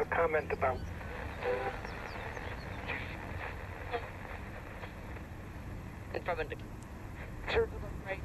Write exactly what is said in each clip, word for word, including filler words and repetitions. A comment about the problem right.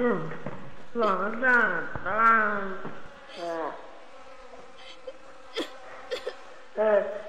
true. Long time, long time.